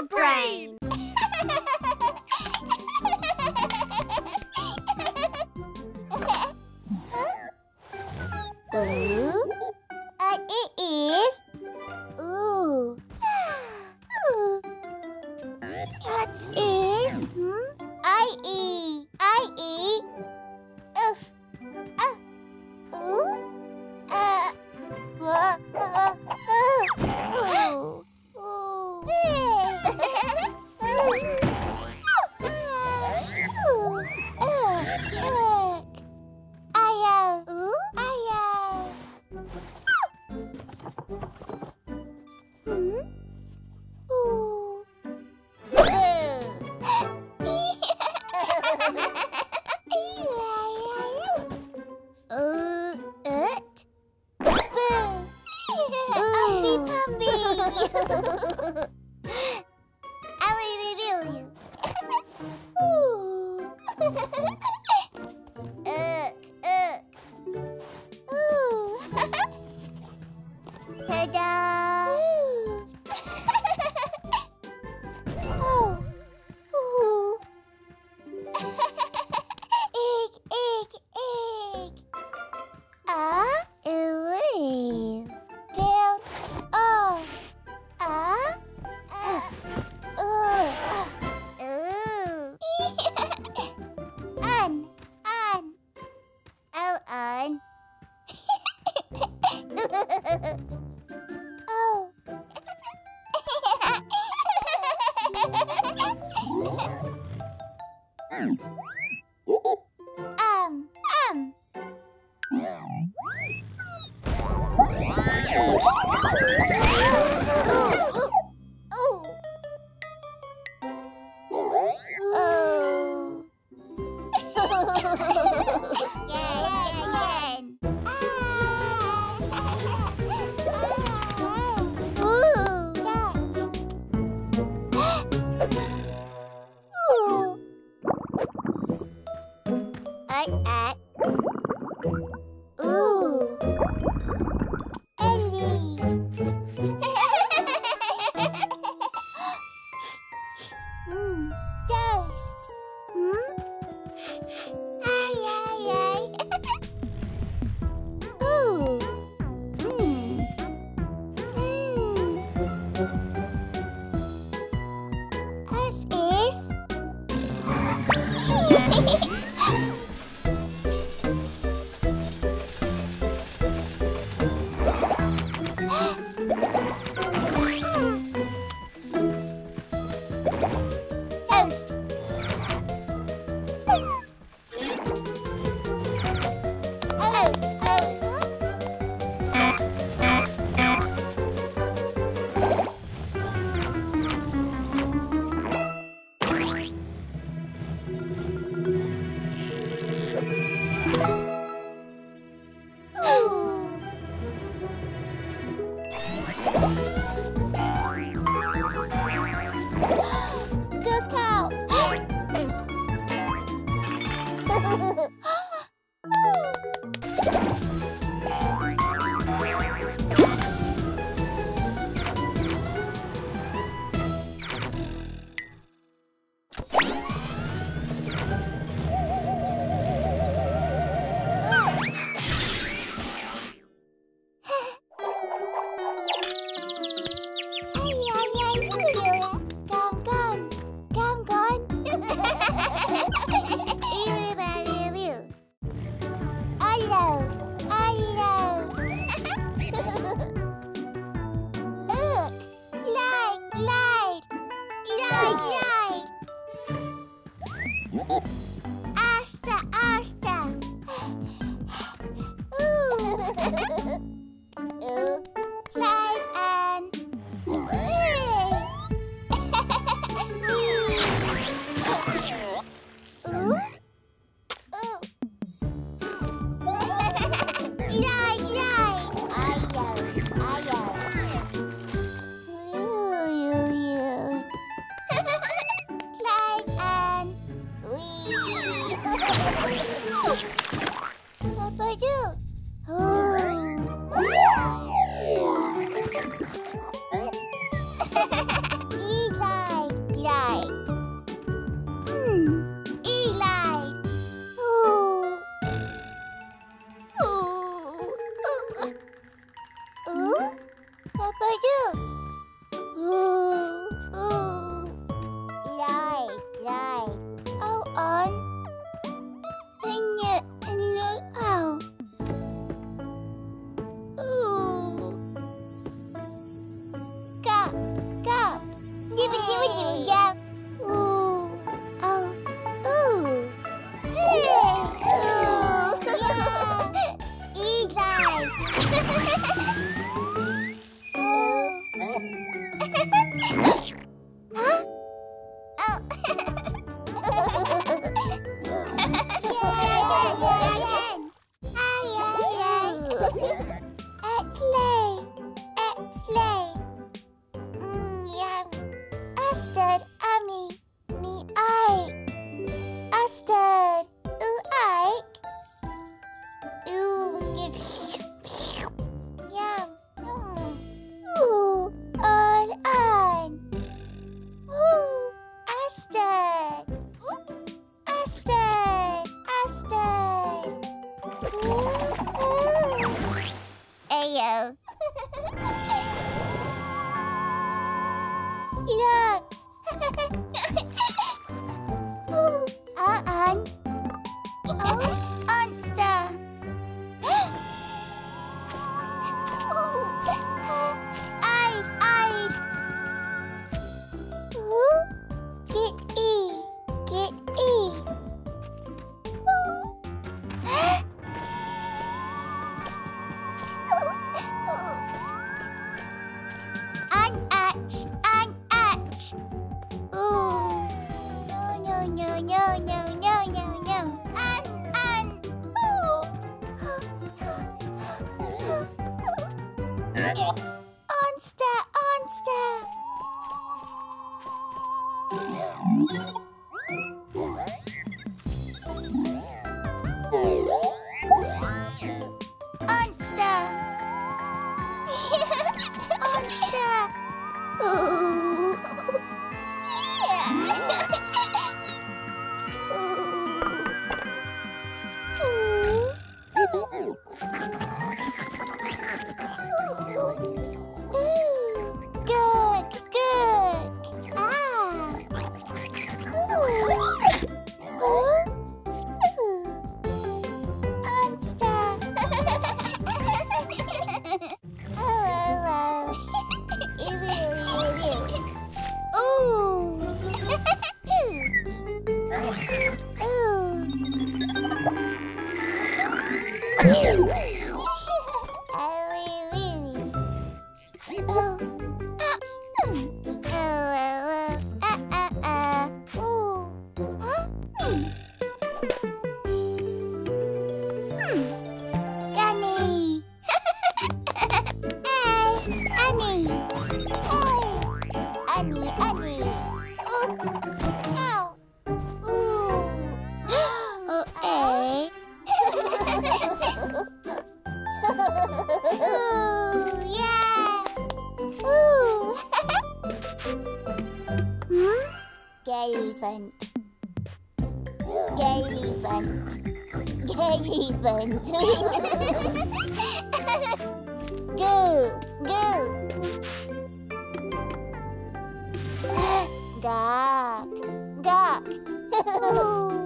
Dog Brain! It is... Ooh. What is... I-E... Oof. Ooh? Ooh. Eagle. do?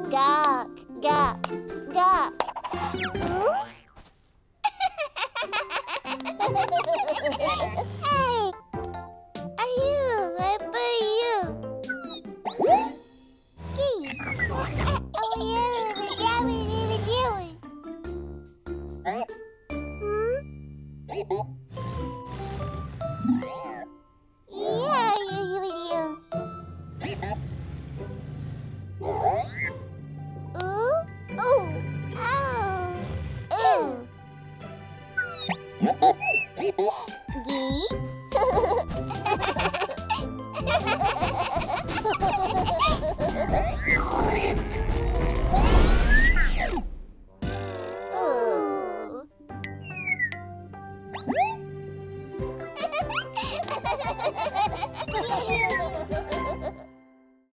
Gawk, gawk, gawk, gawk.